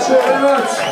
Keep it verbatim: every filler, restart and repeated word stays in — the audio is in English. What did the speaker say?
Thank you very much.